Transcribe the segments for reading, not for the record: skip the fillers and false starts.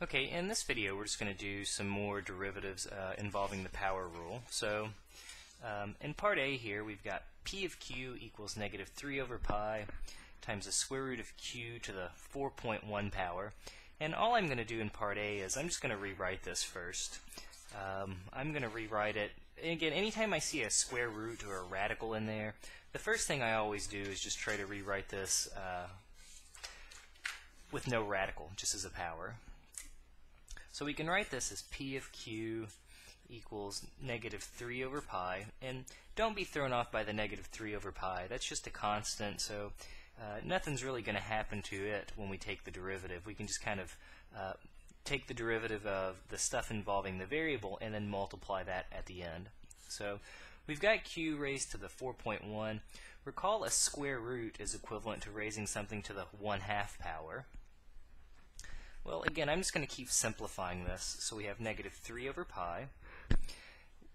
Okay, in this video we're just going to do some more derivatives involving the power rule. So in part A here we've got p of q equals negative 3 over pi times the square root of q to the 4.1 power. And all I'm going to do in part A is I'm just going to rewrite this first. I'm going to rewrite it. And again, anytime I see a square root or a radical in there, the first thing I always do is just try to rewrite this with no radical, just as a power. So we can write this as p of q equals negative 3 over pi, and don't be thrown off by the negative 3 over pi. That's just a constant, so nothing's really going to happen to it when we take the derivative. We can just kind of take the derivative of the stuff involving the variable and then multiply that at the end. So we've got q raised to the 4.1. Recall a square root is equivalent to raising something to the 1/2 power. Well, again, I'm just going to keep simplifying this. So we have negative 3 over pi.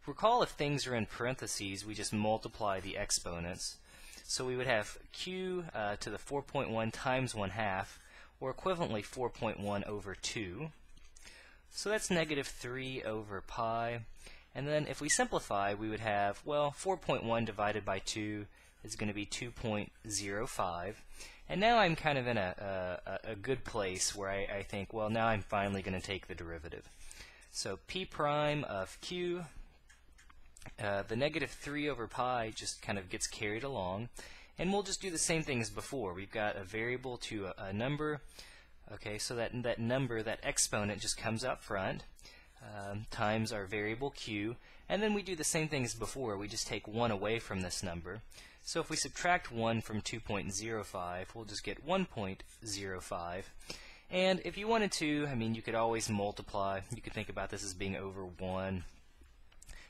Recall if things are in parentheses, we just multiply the exponents. So we would have q to the 4.1 times 1/2, or equivalently 4.1 over 2. So that's negative 3 over pi. And then if we simplify, we would have, well, 4.1 divided by 2 is going to be 2.05. And now I'm kind of in a good place where I think, well, now I'm finally going to take the derivative. So p prime of q, the negative 3 over pi just kind of gets carried along. And we'll just do the same thing as before. We've got a variable to a number. Okay, so that number, that exponent, just comes out front. Times our variable q, and then we do the same thing as before. We just take 1 away from this number. So if we subtract 1 from 2.05, we'll just get 1.05. And if you wanted to, I mean, you could always multiply. You could think about this as being over 1.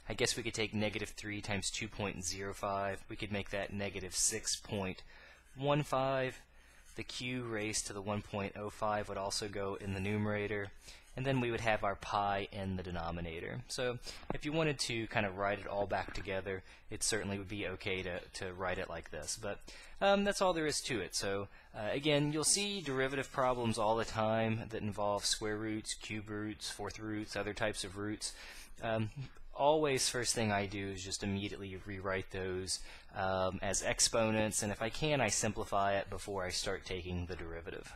I guess we could take negative 3 times 2.05. We could make that negative 6.15. The q raised to the 1.05 would also go in the numerator, and then we would have our pi in the denominator. So if you wanted to kind of write it all back together, it certainly would be okay to write it like this. But that's all there is to it. So again, you'll see derivative problems all the time that involve square roots, cube roots, fourth roots, other types of roots. Always first thing I do is just immediately rewrite those as exponents, and if I can, I simplify it before I start taking the derivative.